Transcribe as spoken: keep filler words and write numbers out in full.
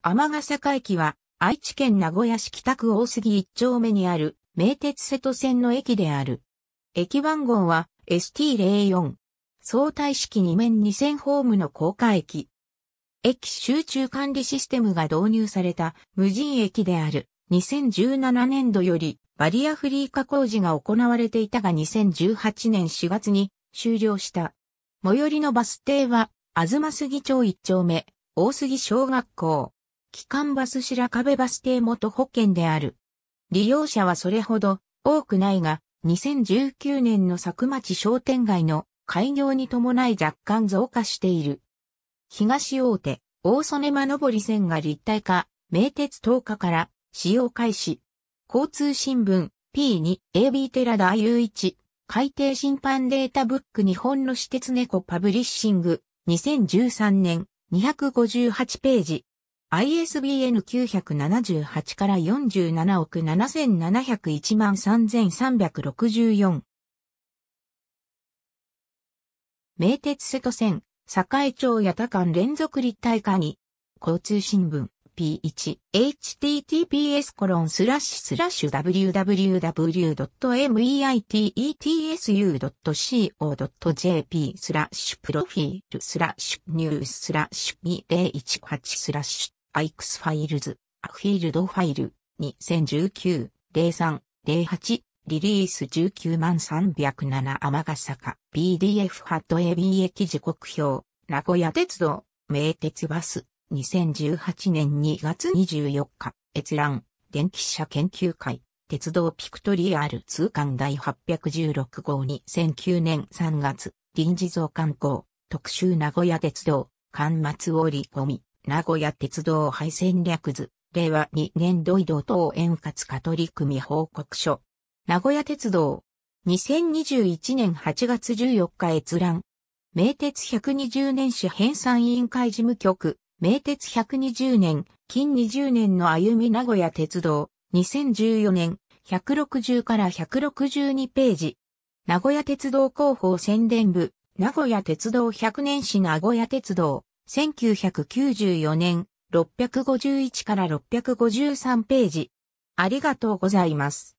尼坂駅は愛知県名古屋市北区大杉一丁目にある名鉄瀬戸線の駅である。駅番号は エスティーゼロよん。相対式に面にせんホームの高架駅。駅集中管理システムが導入された無人駅である。にせんじゅうななねんどよりバリアフリー化工事が行われていたがにせんじゅうはちねんしがつに終了した。最寄りのバス停は東杉町いっ丁目、大杉小学校。基幹バス白壁バス停も徒歩圏である。利用者はそれほど多くないが、にせんじゅうきゅうねんの佐久町商店街の開業に伴い若干増加している。東大手、大曽根間上り線が立体化、名鉄とおかから使用開始。交通新聞 ピーツー、エービー 寺田ゆういち、海底審判データブック日本の私鉄猫パブリッシング、にせんじゅうさんねん、にひゃくごじゅうはちページ。アイエスビーエヌ きゅうひゃくななじゅうはちからよんじゅうなな億ななせんななひゃくいち万さんぜんさんびゃくろくじゅうよん。名鉄瀬戸線、栄町八田間連続立体化に、交通新聞 ピーワン、エイチティーティーピーエスコロンスラッシュスラッシュダブリューダブリューダブリュードットメイツードットシーオードットジェーピー スラッシュプロフィールスラッシュニューススラッシュにせんじゅうはちスラッシュアイクスファイルズ、アフィールドファイル、にせんじゅうきゅう、ゼロさん、ゼロはち、リリースじゅうきゅうまんさんびゃくなな尼坂、ピーディーエフ ハット エービー 駅時刻表、名古屋鉄道、名鉄バス、にせんじゅうはちねんにがつにじゅうよっか、閲覧、電気車研究会、鉄道ピクトリアル通貫第はっぴゃくじゅうろく号にせんきゅうねんさんがつ、臨時増刊号、特集名古屋鉄道、巻末折り込み。名古屋鉄道廃線略図、令和にねんど移動等円滑化取り組み報告書。名古屋鉄道、にせんにじゅういちねんはちがつじゅうよっか閲覧。名鉄ひゃくにじゅうねん市編纂委員会事務局、名鉄ひゃくにじゅうねん、近にじゅうねんの歩み名古屋鉄道、にせんじゅうよねん、ひゃくろくじゅうからひゃくろくじゅうにページ。名古屋鉄道広報宣伝部、名古屋鉄道ひゃくねん市名古屋鉄道。せんきゅうひゃくきゅうじゅうよねん、ろっぴゃくごじゅういちからろっぴゃくごじゅうさんページ。ありがとうございます。